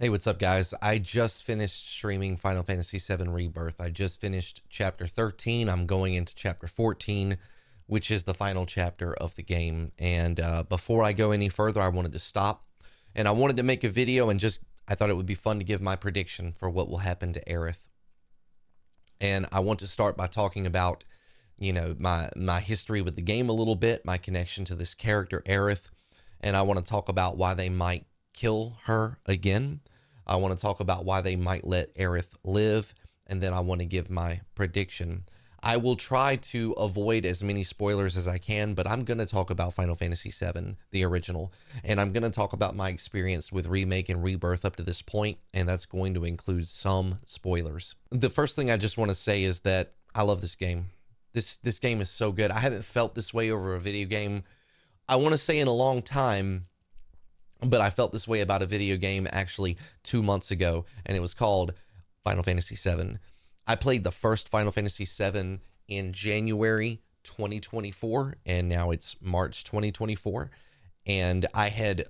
Hey, what's up, guys? I just finished streaming Final Fantasy VII Rebirth. I just finished chapter 13. I'm going into chapter 14, which is the final chapter of the game. And before I go any further, I wanted to stop. And I wanted to make a video and just, I thought it would be fun to give my prediction for what will happen to Aerith. And I want to start by talking about, you know, my history with the game a little bit, my connection to this character, Aerith. And I want to talk about why they might kill her again. I want to talk about why they might let Aerith live, and then I want to give my prediction. I will try to avoid as many spoilers as I can, but I'm going to talk about Final Fantasy VII, the original, and I'm going to talk about my experience with Remake and Rebirth up to this point, and that's going to include some spoilers. The first thing I just want to say is that I love this game. This game is so good. I haven't felt this way over a video game, I want to say, in a long time. But I felt this way about a video game actually 2 months ago, and it was called Final Fantasy VII. I played the first Final Fantasy VII in January 2024, and now it's March 2024. And I had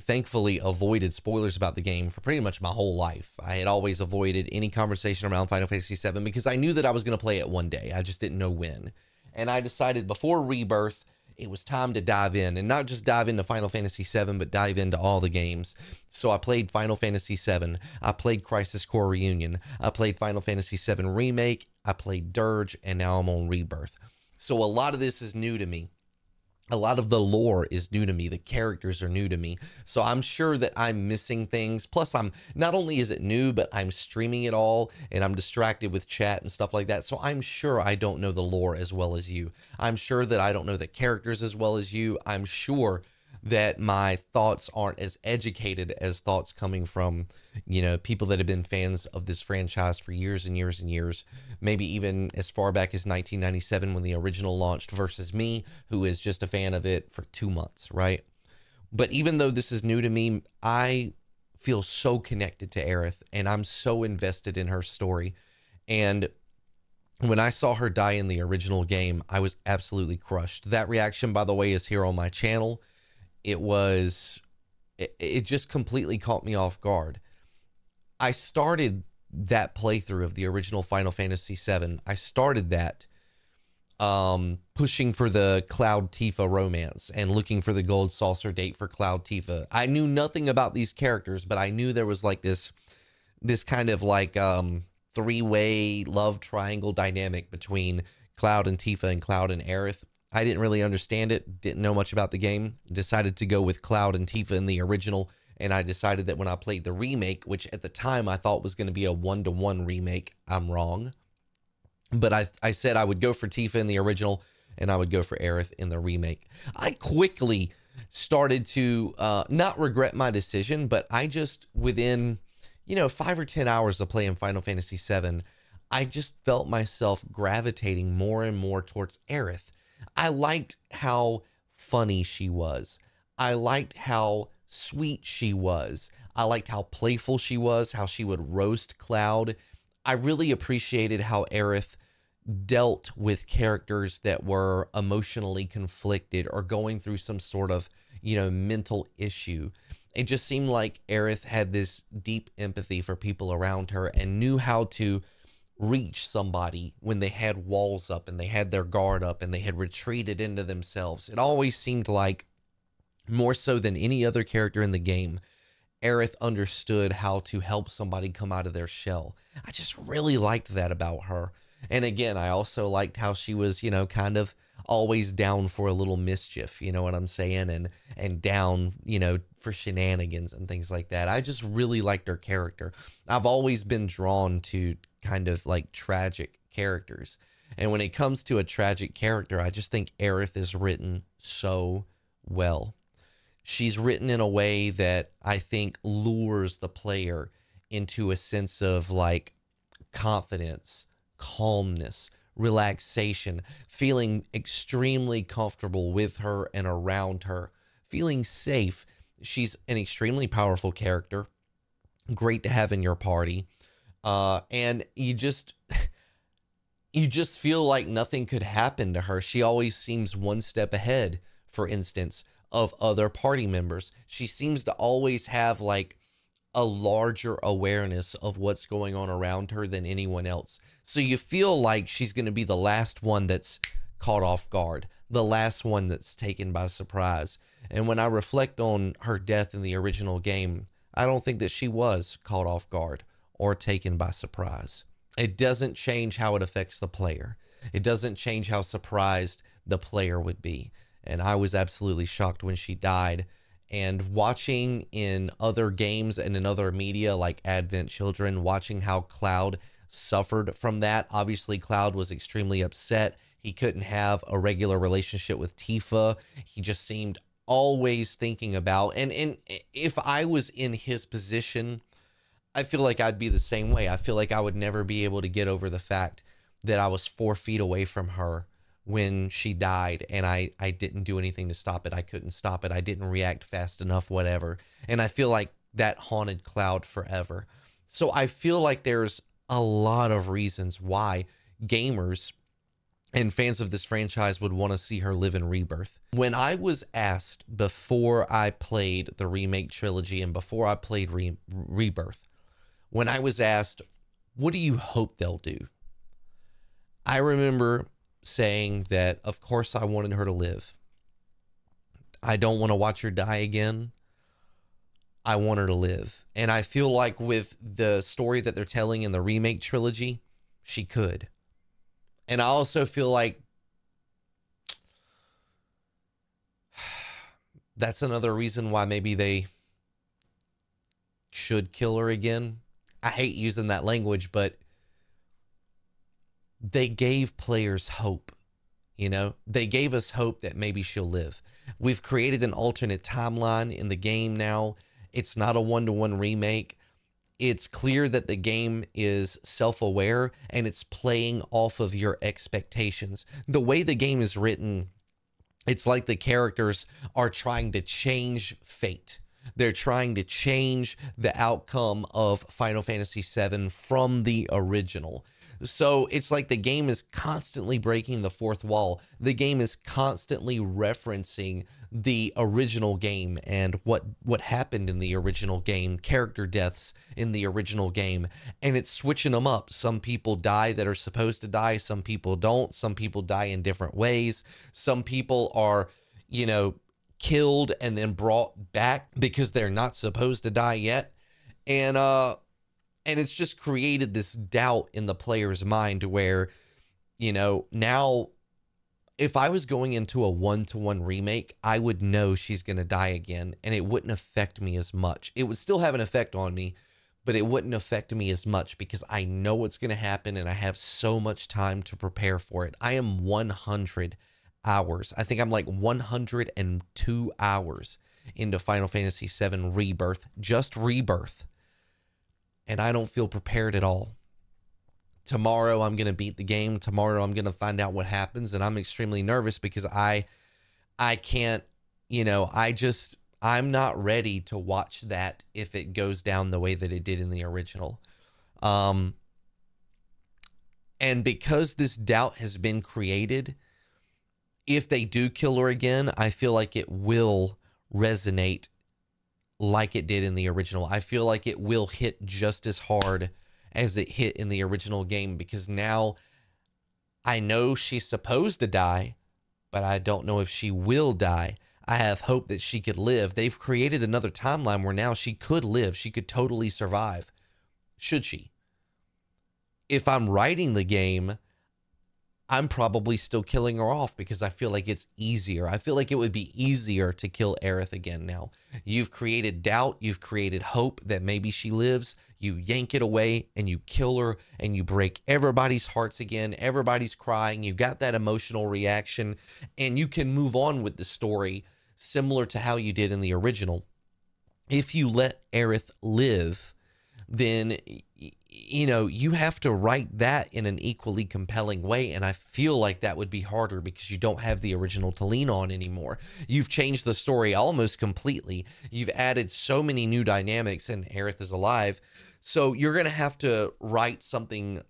thankfully avoided spoilers about the game for pretty much my whole life. I had always avoided any conversation around Final Fantasy VII because I knew that I was going to play it one day. I just didn't know when. And I decided before Rebirth, it was time to dive in, and not just dive into Final Fantasy VII, but dive into all the games. So I played Final Fantasy VII. I played Crisis Core Reunion. I played Final Fantasy VII Remake. I played Dirge, and now I'm on Rebirth. So a lot of this is new to me. A lot of the lore is new to me. The characters are new to me. So I'm sure that I'm missing things. Plus, I'm not only is it new, but I'm streaming it all, and I'm distracted with chat and stuff like that. So I'm sure I don't know the lore as well as you. I'm sure that I don't know the characters as well as you. I'm sure that my thoughts aren't as educated as thoughts coming from, you know, people that have been fans of this franchise for years and years and years, maybe even as far back as 1997 when the original launched versus me, who is just a fan of it for 2 months, right? But even though this is new to me, I feel so connected to Aerith, and I'm so invested in her story. And when I saw her die in the original game, I was absolutely crushed. That reaction, by the way, is here on my channel. It just completely caught me off guard. I started that playthrough of the original Final Fantasy VII. I started that pushing for the Cloud Tifa romance and looking for the gold saucer date for Cloud Tifa. I knew nothing about these characters, but I knew there was like this kind of like three-way love triangle dynamic between Cloud and Tifa and Cloud and Aerith. I didn't really understand it, didn't know much about the game, decided to go with Cloud and Tifa in the original, and I decided that when I played the remake, which at the time I thought was going to be a one-to-one remake, I'm wrong, but I said I would go for Tifa in the original, and I would go for Aerith in the remake. I quickly started to not regret my decision, but I just, within, you know, 5 or 10 hours of playing Final Fantasy VII, I just felt myself gravitating more and more towards Aerith. I liked how funny she was. I liked how sweet she was. I liked how playful she was, how she would roast Cloud. I really appreciated how Aerith dealt with characters that were emotionally conflicted or going through some sort of, you know, mental issue. It just seemed like Aerith had this deep empathy for people around her and knew how to reach somebody when they had walls up and they had their guard up and they had retreated into themselves. It always seemed like, more so than any other character in the game, Aerith understood how to help somebody come out of their shell. I just really liked that about her. And again, I also liked how she was, you know, kind of always down for a little mischief, you know what I'm saying? And down, you know, for shenanigans and things like that. I just really liked her character. I've always been drawn to kind of like tragic characters. And when it comes to a tragic character, I just think Aerith is written so well. She's written in a way that I think lures the player into a sense of like confidence, calmness, relaxation, feeling extremely comfortable with her and around her, feeling safe. She's an extremely powerful character, great to have in your party. And you just feel like nothing could happen to her. She always seems one step ahead, for instance, of other party members. She seems to always have like a larger awareness of what's going on around her than anyone else. So you feel like she's going to be the last one that's caught off guard, the last one that's taken by surprise. And when I reflect on her death in the original game, I don't think that she was caught off guard or taken by surprise. It doesn't change how it affects the player. It doesn't change how surprised the player would be. And I was absolutely shocked when she died. And watching in other games and in other media like Advent Children, watching how Cloud suffered from that. Obviously, Cloud was extremely upset. He couldn't have a regular relationship with Tifa. He just seemed always thinking about, and if I was in his position, I feel like I'd be the same way. I feel like I would never be able to get over the fact that I was 4 feet away from her when she died, and I didn't do anything to stop it. I couldn't stop it. I didn't react fast enough, whatever. And I feel like that haunted Cloud forever. So I feel like there's a lot of reasons why gamers and fans of this franchise would want to see her live in Rebirth. When I was asked before I played the remake trilogy and before I played Rebirth, when I was asked, what do you hope they'll do? I remember saying that, of course, I wanted her to live. I don't want to watch her die again. I want her to live. And I feel like with the story that they're telling in the remake trilogy, she could. And I also feel like that's another reason why maybe they should kill her again. I hate using that language, but they gave players hope, you know? They gave us hope that maybe she'll live. We've created an alternate timeline in the game now. It's not a one-to-one remake. It's clear that the game is self-aware and it's playing off of your expectations. The way the game is written, it's like the characters are trying to change fate. They're trying to change the outcome of Final Fantasy VII from the original. So it's like the game is constantly breaking the fourth wall. The game is constantly referencing the original game and what happened in the original game, character deaths in the original game, and it's switching them up. Some people die that are supposed to die. Some people don't. Some people die in different ways. Some people are, you know, killed and then brought back because they're not supposed to die yet. And it's just created this doubt in the player's mind where, you know, now if I was going into a one-to-one remake, I would know she's going to die again, and it wouldn't affect me as much. It would still have an effect on me, but it wouldn't affect me as much because I know what's going to happen, and I have so much time to prepare for it. I am 100 hours. I think I'm like 102 hours into Final Fantasy VII Rebirth, just Rebirth. And I don't feel prepared at all. Tomorrow I'm going to beat the game. Tomorrow I'm going to find out what happens. And I'm extremely nervous because I can't, you know, I'm not ready to watch that if it goes down the way that it did in the original. And because this doubt has been created, if they do kill her again, I feel like it will resonate like it did in the original. I feel like it will hit just as hard as it hit in the original game because now I know she's supposed to die, but I don't know if she will die. I have hope that she could live. They've created another timeline where now she could live. She could totally survive. Should she? If I'm writing the game, I'm probably still killing her off because I feel like it's easier. I feel like it would be easier to kill Aerith again now. You've created doubt. You've created hope that maybe she lives. You yank it away and you kill her and you break everybody's hearts again. Everybody's crying. You got that emotional reaction and you can move on with the story similar to how you did in the original. If you let Aerith live, then, you know, you have to write that in an equally compelling way. And I feel like that would be harder because you don't have the original to lean on anymore. You've changed the story almost completely. You've added so many new dynamics and Aerith is alive. So you're going to have to write something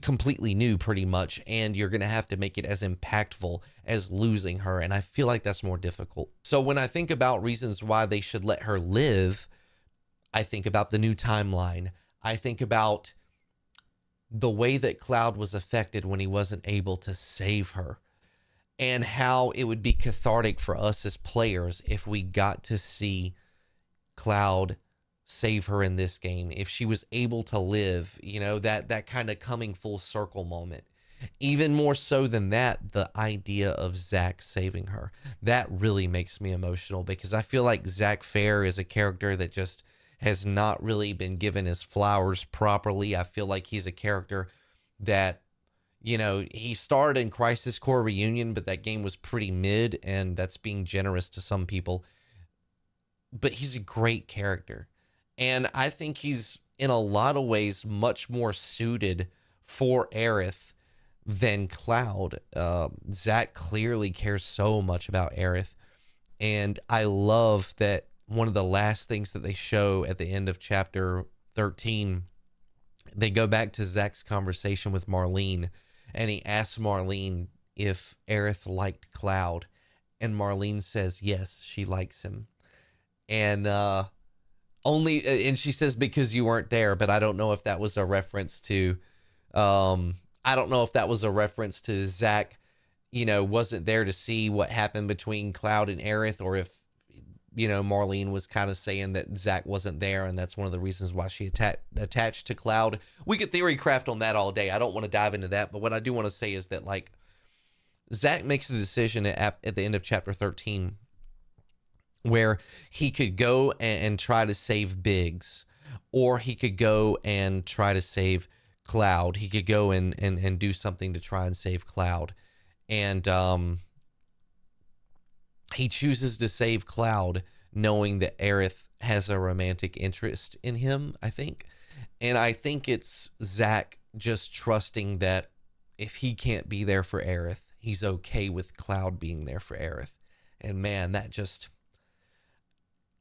completely new pretty much. And you're going to have to make it as impactful as losing her. And I feel like that's more difficult. So when I think about reasons why they should let her live, I think about the new timeline. I think about the way that Cloud was affected when he wasn't able to save her, and how it would be cathartic for us as players if we got to see Cloud save her in this game, if she was able to live, you know, that kind of coming full circle moment. Even more so than that, the idea of Zach saving her, that really makes me emotional, because I feel like Zach Fair is a character that just has not really been given his flowers properly. I feel like he's a character that, you know, he starred in Crisis Core Reunion, but that game was pretty mid, and that's being generous to some people. But he's a great character, and I think he's, in a lot of ways, much more suited for Aerith than Cloud. Zach clearly cares so much about Aerith, and I love that one of the last things that they show at the end of chapter 13, they go back to Zach's conversation with Marlene, and he asks Marlene if Aerith liked Cloud, and Marlene says yes, she likes him, and and she says, because you weren't there. But I don't know if that was a reference to I don't know if that was a reference to Zach, you know, wasn't there to see what happened between Cloud and Aerith, or if, you know, Marlene was kind of saying that Zach wasn't there, and that's one of the reasons why she attached to Cloud. We could theory craft on that all day. I don't want to dive into that, but what I do want to say is that, like, Zach makes a decision at the end of chapter 13 where he could go and try to save Biggs, or he could go and try to save Cloud. He could go and do something to try and save Cloud. And he chooses to save Cloud, knowing that Aerith has a romantic interest in him, I think. And I think it's Zach just trusting that if he can't be there for Aerith, he's okay with Cloud being there for Aerith. And man, that just,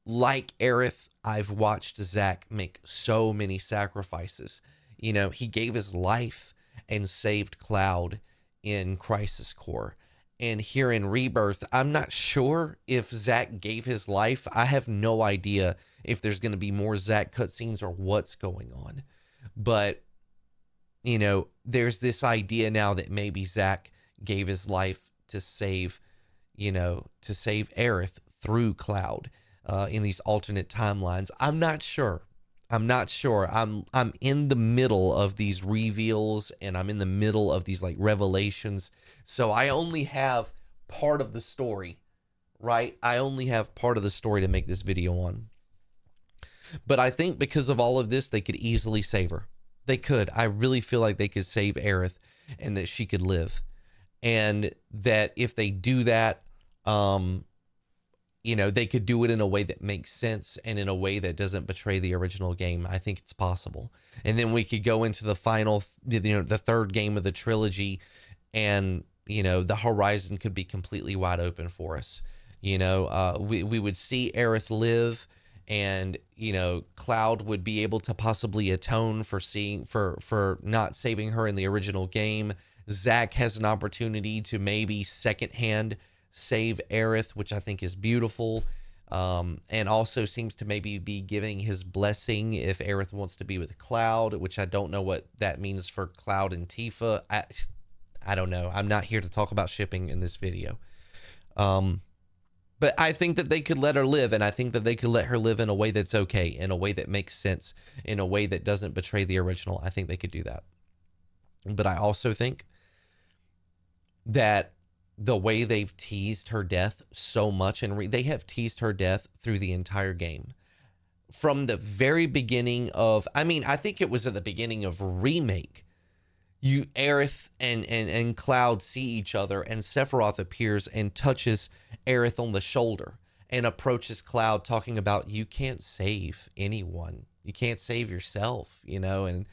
like Aerith, I've watched Zach make so many sacrifices. You know, he gave his life and saved Cloud in Crisis Core. And here in Rebirth, I'm not sure if Zach gave his life. I have no idea if there's going to be more Zach cutscenes or what's going on. But, you know, there's this idea now that maybe Zach gave his life to save, you know, to save Aerith through Cloud in these alternate timelines. I'm not sure. I'm not sure. I'm in the middle of these reveals, and I'm in the middle of these, like, revelations. So I only have part of the story, right? I only have part of the story to make this video on. But I think because of all of this, they could easily save her. They could. I really feel like they could save Aerith, and that she could live. And that if they do that, you know, they could do it in a way that makes sense and in a way that doesn't betray the original game. I think it's possible. And then we could go into the final, you know, the third game of the trilogy, and, you know, the horizon could be completely wide open for us. You know, we would see Aerith live, and, you know, Cloud would be able to possibly atone for not saving her in the original game. Zach has an opportunity to maybe secondhand save Aerith, which I think is beautiful, and also seems to maybe be giving his blessing if Aerith wants to be with Cloud, which I don't know what that means for Cloud and Tifa. I don't know. I'm not here to talk about shipping in this video, but I think that they could let her live, and I think that they could let her live in a way that's okay, in a way that makes sense, in a way that doesn't betray the original. I think they could do that. But I also think that the way they've teased her death so much, and they have teased her death through the entire game. From the very beginning of, I mean, I think it was at the beginning of Remake, Aerith and Cloud see each other, and Sephiroth appears and touches Aerith on the shoulder and approaches Cloud, talking about, you can't save anyone. You can't save yourself, you know, and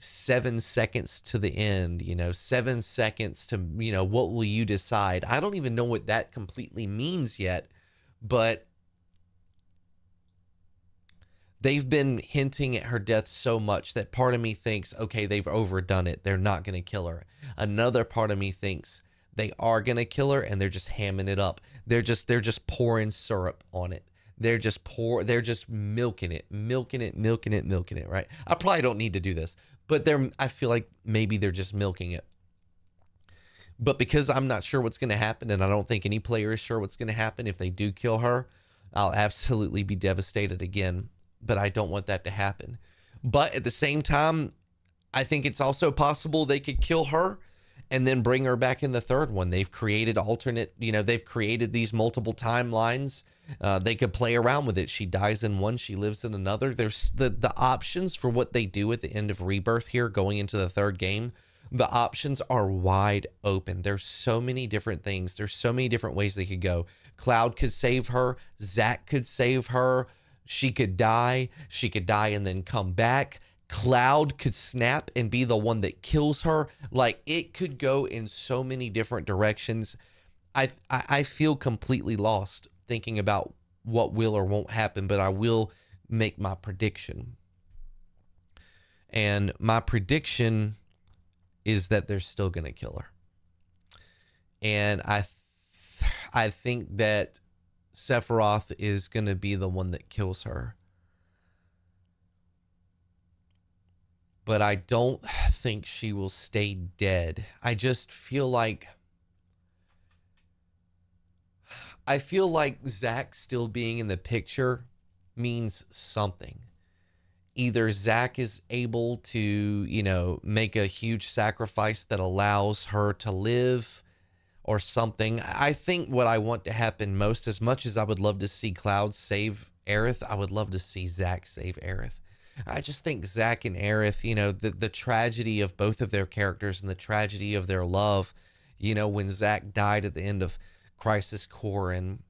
7 seconds to the end, you know, 7 seconds to, you know, what will you decide? I don't even know what that completely means yet, but they've been hinting at her death so much that part of me thinks, okay, they've overdone it. They're not going to kill her. Another part of me thinks they are going to kill her, and they're just hamming it up. They're just pouring syrup on it. They're just poor. They're just milking it, right? I probably don't need to do this, but they're, I feel like maybe they're just milking it. But because I'm not sure what's going to happen, and I don't think any player is sure what's going to happen, if they do kill her, I'll absolutely be devastated again. But I don't want that to happen. But at the same time, I think it's also possible they could kill her and then bring her back in the third one. They've created alternate, you know, they've created these multiple timelines. They could play around with it. She dies in one, she lives in another. There's the options for what they do at the end of Rebirth here going into the third game. The options are wide open. There's so many different things. There's so many different ways they could go. Cloud could save her. Zach could save her. She could die. She could die and then come back. Cloud could snap and be the one that kills her. Like, it could go in so many different directions. I feel completely lost thinking about what will or won't happen, but I will make my prediction. And my prediction is that they're still going to kill her. And I think that Sephiroth is going to be the one that kills her. But I don't think she will stay dead. I just feel like... I feel like Zach still being in the picture means something. Either Zach is able to, you know, make a huge sacrifice that allows her to live or something. I think what I want to happen most, as much as I would love to see Cloud save Aerith, I would love to see Zach save Aerith. I just think Zach and Aerith, you know, the tragedy of both of their characters and the tragedy of their love, you know, when Zach died at the end of Crisis Core and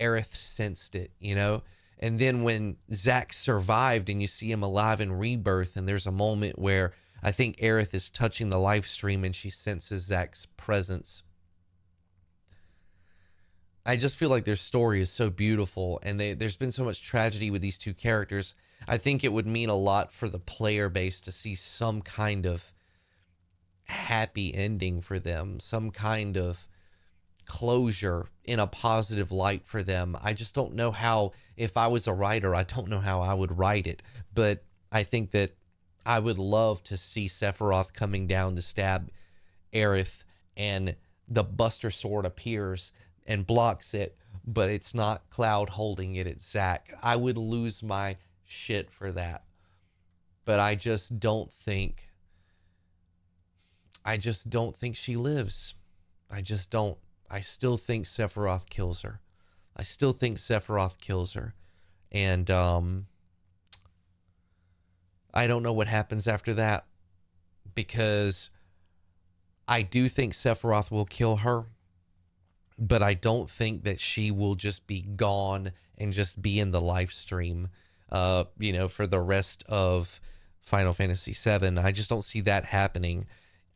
Aerith sensed it, you know. And then when Zach survived and you see him alive in Rebirth, and there's a moment where I think Aerith is touching the live stream and she senses Zach's presence. I just feel like their story is so beautiful, and there's been so much tragedy with these two characters. I think it would mean a lot for the player base to see some kind of happy ending for them, some kind of closure in a positive light for them. I just don't know how, if I was a writer, I don't know how I would write it, but I think that I would love to see Sephiroth coming down to stab Aerith and the Buster Sword appears and blocks it, but it's not Cloud holding it, it's Zach. I would lose my shit for that, but I just don't think she lives. I just don't. I still think Sephiroth kills her. I still think Sephiroth kills her. And I don't know what happens after that, because I do think Sephiroth will kill her, but I don't think that she will just be gone and just be in the live stream, you know, for the rest of Final Fantasy VII. I just don't see that happening.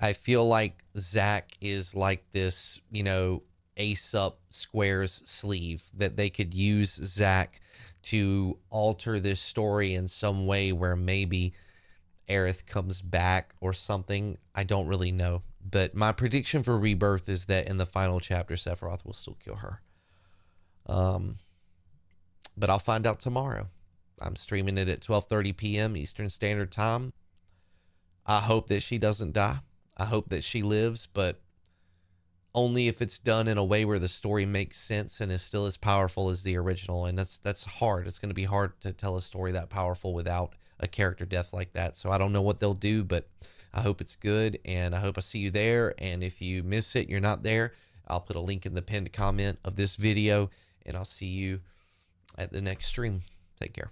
I feel like Zach is like this, you know, ace up Square's sleeve, that they could use Zach to alter this story in some way where maybe Aerith comes back or something. I don't really know. But my prediction for Rebirth is that in the final chapter, Sephiroth will still kill her. But I'll find out tomorrow. I'm streaming it at 12:30 p.m. Eastern Standard Time. I hope that she doesn't die. I hope that she lives, but only if it's done in a way where the story makes sense and is still as powerful as the original. And that's hard. It's going to be hard to tell a story that powerful without a character death like that. So I don't know what they'll do, but I hope it's good, and I hope I see you there. And if you miss it, you're not there, I'll put a link in the pinned comment of this video, and I'll see you at the next stream. Take care.